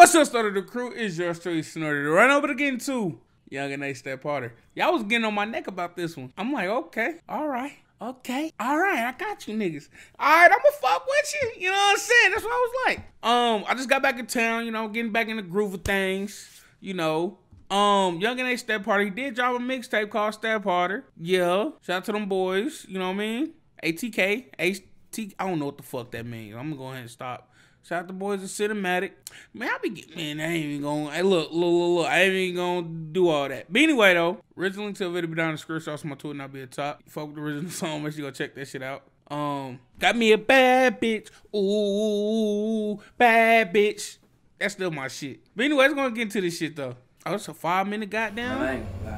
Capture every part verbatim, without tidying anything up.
What's up, Starter the Crew? It's your straight snorted run over again to Yungeen Ace Step Harder. Y'all was getting on my neck about this one. I'm like, okay, all right, okay, all right, I got you niggas. All right, I'ma fuck with you. You know what I'm saying? That's what I was like. Um, I just got back in town, you know, getting back in the groove of things, you know. Um, Yungeen Ace Step Harder, he did drop a mixtape called Step Harder. Yeah, shout out to them boys, you know what I mean? A T K, A T K, I don't know what the fuck that means. I'm gonna go ahead and stop. Shout out to boys of Cinematic. Man, I be getting, man, I ain't even gonna, hey, look, look, look, look, I ain't even gonna do all that. But anyway, though, original link to the video be down in the description. Also, my Twitter and I'll be at top. Fuck with the original song, make sure you go check that shit out. Um, got me a bad bitch. Ooh, bad bitch. That's still my shit. But anyway, it's gonna get into this shit, though. Oh, it's a five minute goddamn. I ain't gonna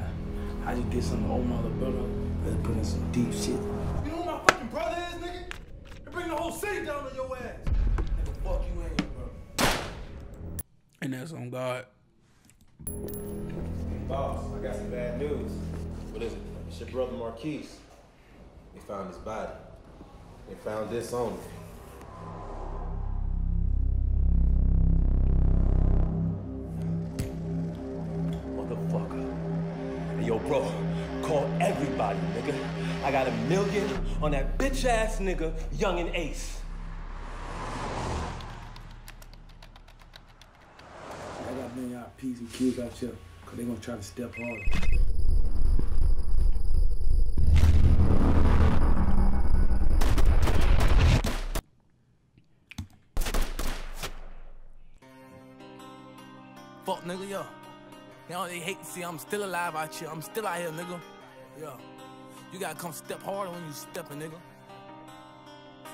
lie. I just did some old mother brother. Let's put in some deep shit. You know who my fucking brother is, nigga? They bring the whole city down on your ass. Fuck you in, bro. And that's on God. Boss, I got some bad news. What is it? It's your brother Marquise. They found his body. They found this on him. Motherfucker. Hey, yo, bro, call everybody, nigga. I got a million on that bitch ass nigga, Yungeen Ace. P's and Q's out here, because they're going to try to step harder. Fuck, nigga, yo. Now they hate to see I'm still alive out here. I'm still out here, nigga. Yo, you got to come step harder when you stepping, nigga.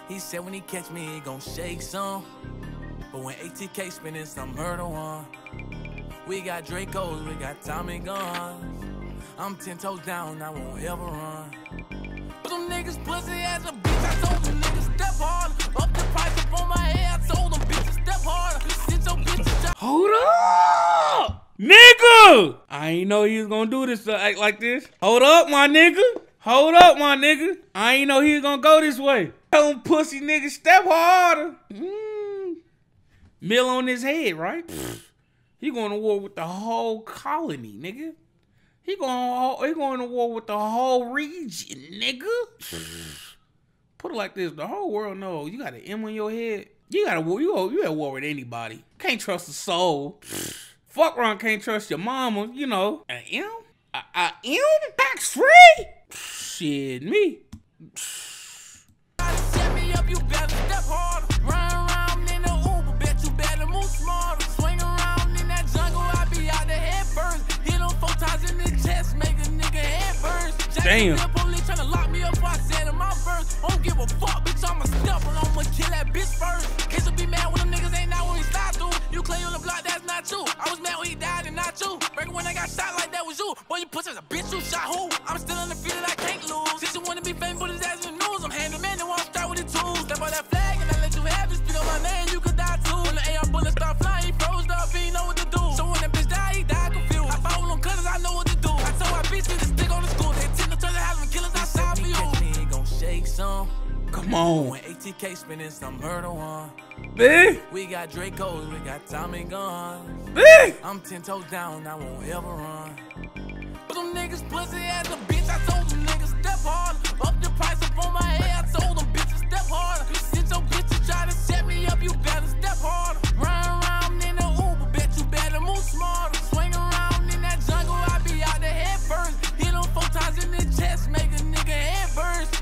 He said when he catch me, he going to shake some. But when A T K spinning, some murder one. We got Draco's, we got Tommy Guns. I'm ten toes down, I won't ever run. But them niggas pussy ass a bitch, I told them niggas step hard. Up the price up on my head, I told them bitches step hard. Sit your bitches. Hold up, nigga! I ain't know he was gonna do this, to act like this. Hold up, my nigga. Hold up, my nigga. I ain't know he was gonna go this way. Tell them pussy niggas step harder. Mm. Mill on his head, right? He going to war with the whole colony, nigga. He going, he going to war with the whole region, nigga. Put it like this: the whole world knows you got an M on your head. You got to war. You you at war with anybody. Can't trust a soul. Fuck wrong. Can't trust your mama. You know an M. A, a M. Tax free. Shit, me. Set me up. You better step hard. Run around in the Uber. Bet you better move smarter. Damn. Come on. When A T K spinning some murder one. Big. We got Draco's, we got Tommy Guns. Big. I'm ten toes down, I won't ever run. But them niggas pussy ass a bitch, I told them niggas step hard. Up the price up on my head, I told them bitches step hard. You sit your bitch to try to set me up, you better step hard. Run around in the Uber, bet you better move smarter. Swing around in that jungle, I be out the head first. Hit them four times in the chest, make a nigga head first.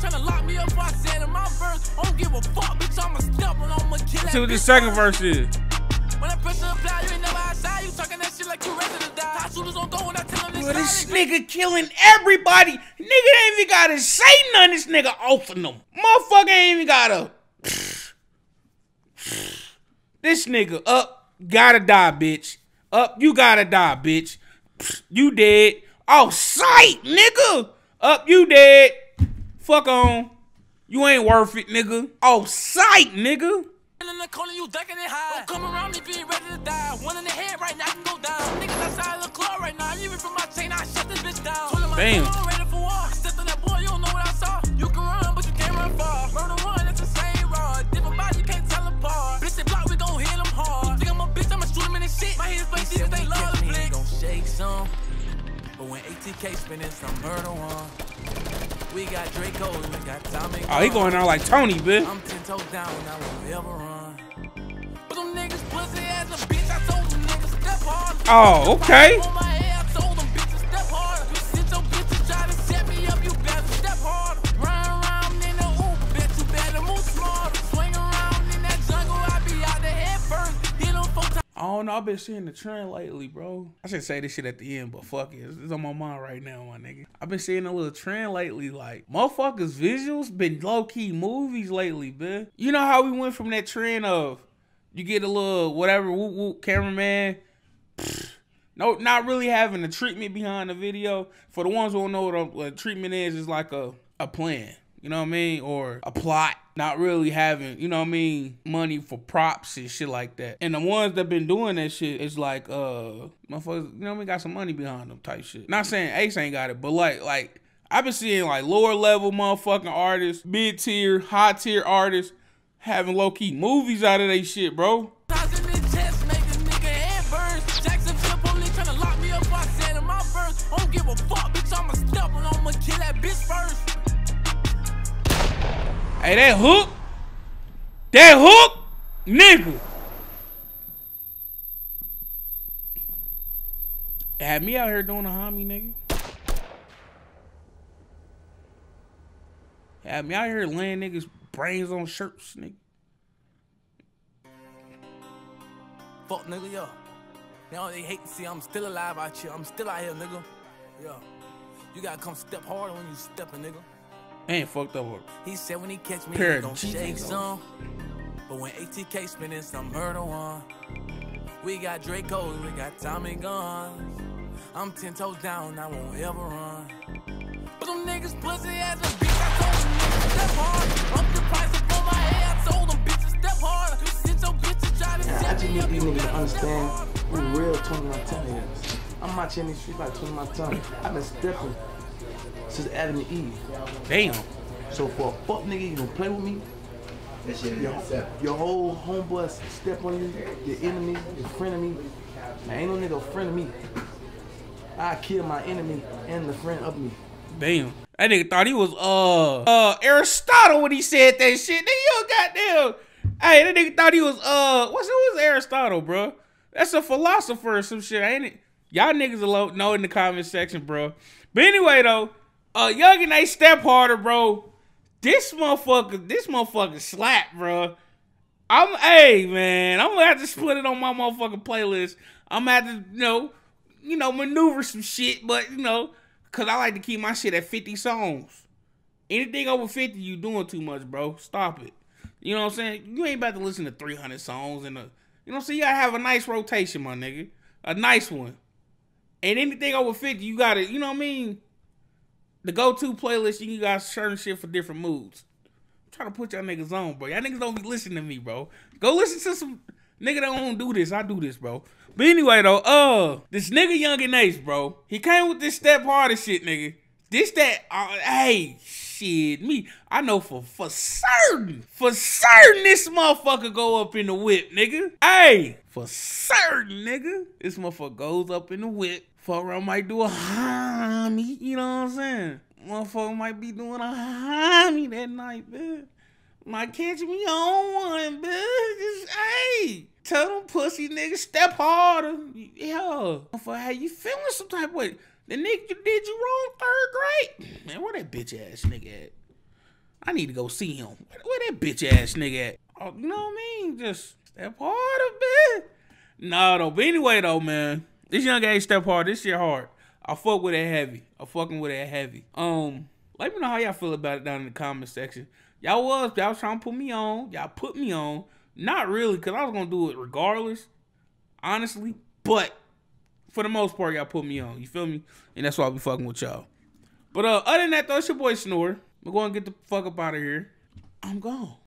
Tryna lock me up, I said in my verse. I don't give a fuck, bitch. I'ma step and I'ma kill that. See what this second verse is. When I pressure apply, you ain't never outside. You talking that shit like you ready to die. Hot shooters don't go when I tell them this. Well, this nigga killing everybody. Nigga ain't even gotta say nothing. This nigga offing them. Motherfucker ain't even gotta. This nigga up, gotta die, bitch. Up, you gotta die, bitch. You dead. Off sight, nigga. Up, you dead. Fuck on. You ain't worth it, nigga. Oh, sight, nigga. In the corner, you ducking it high. Don't come around me being ready to die. One in the head right now, I can go down. Niggas outside the club right now. You even from my chain, I shut this bitch down. Damn. Ready for war. Stepped on that boy, you don't know what I saw. You can run, but you can't run far. Murder one, that's the same rod. Different body, you can't tell apart. Bitch, they block, we gon' hit them hard. Think I'm a A T K spinning some murder one. We got Draco and we got Tommy Guns. Oh, he going out like Tony, bitch. I'm ten toes down and I will never run. But them niggas pussy ass a bitch. I told them niggas step hard. Oh, okay. On my head, I told them bitches step hard. You sit your bitch and try to set me up, you better step hard. Run around in the hoop, bitch, you better move smart. Swing around in that jungle, I be out the head first. Hit them four times. I don't know, I've been seeing the trend lately, bro. I should say this shit at the end, but fuck it. It's on my mind right now, my nigga. I've been seeing a little trend lately, like, motherfuckers' visuals been low-key movies lately, bitch. You know how we went from that trend of you get a little whatever, whoop-whoop cameraman, pfft, no, not really having the treatment behind the video. For the ones who don't know what a, what treatment is, it's like a, a plan, you know what I mean? Or a plot. Not really having, you know what I mean, money for props and shit like that. And the ones that been doing that shit is like, uh, motherfuckers, you know what I mean, got some money behind them type shit. Not saying Ace ain't got it, but like, like I've been seeing like lower level motherfucking artists, mid tier, high tier artists having low key movies out of they shit, bro. Hey, that hook, that hook, nigga, it had me out here doing a homie, nigga. It had me out here laying niggas' brains on shirts, nigga. Fuck, nigga, yo. Now they hate to see I'm still alive out here. I'm still out here, nigga. Yo, you gotta come step harder when you stepping, nigga. I ain't fucked up. He said when he catch me, he gon' shake some. But when A T K spinning some murder one, we got Draco, we got Tommy Guns. I'm ten toes down, I won't ever run. But them niggas pussy ass a bitch. I told them niggas step hard. Up the price up on my head. I told them bitches step hard. You sit your bitches try to set me up. I just need these niggas to understand we real Tony Montana. I'm out here in these streets like Tony Montana. I've been stepping since Adam and Eve. Damn. So for a fuck nigga, you gonna play with me? That shit your, your whole homeboy step on you, your enemy, your friend of me. Now, ain't no nigga a friend of me. I kill my enemy and the friend of me. Damn. That nigga thought he was uh uh Aristotle when he said that shit. Nigga, you goddamn. Hey, that nigga thought he was uh what's who was Aristotle, bro? That's a philosopher or some shit, ain't it? Y'all niggas alone know in the comment section, bro. But anyway though. Uh, Yungeen Ace Step Harder, bro. This motherfucker, this motherfucker slap, bro. I'm, hey, man, I'm gonna have to split it on my motherfucking playlist. I'm gonna have to, you know, you know, maneuver some shit, but, you know, because I like to keep my shit at fifty songs. Anything over fifty, you doing too much, bro. Stop it. You know what I'm saying? You ain't about to listen to three hundred songs and a, you know what I'm saying? You gotta have a nice rotation, my nigga. A nice one. And anything over fifty, you gotta, you know what I mean? The go-to playlist, you got certain shit for different moods. I'm trying to put y'all niggas on, bro. Y'all niggas don't be listening to me, bro. Go listen to some nigga that don't do this. I do this, bro. But anyway, though, uh, this nigga Yungeen Ace, bro. He came with this Step Harder shit, nigga. This, that, uh, hey, shit, me. I know for, for certain, for certain this motherfucker go up in the whip, nigga. Hey, for certain, nigga. This motherfucker goes up in the whip. Fuck around might do a homie, you know what I'm saying? Motherfucker might be doing a homie that night, bitch. Might catch me on one, bitch. Just, hey, tell them pussy niggas step harder. Yeah. Motherfucker, how you feeling some type of way? The nigga you did you wrong third grade. Man, where that bitch ass nigga at? I need to go see him. Where, where that bitch ass nigga at? Oh, you know what I mean? Just step harder, bitch. Nah, though. But anyway, though, man. This Yungeen Ace Step Hard. This shit hard. I fuck with that heavy. I fucking with that heavy. Um, let me know how y'all feel about it down in the comment section. Y'all was, y'all was trying to put me on. Y'all put me on. Not really, because I was going to do it regardless, honestly. But for the most part, y'all put me on. You feel me? And that's why I be fucking with y'all. But uh, other than that, though, it's your boy Snore. I'm going to get the fuck up out of here. I'm gone.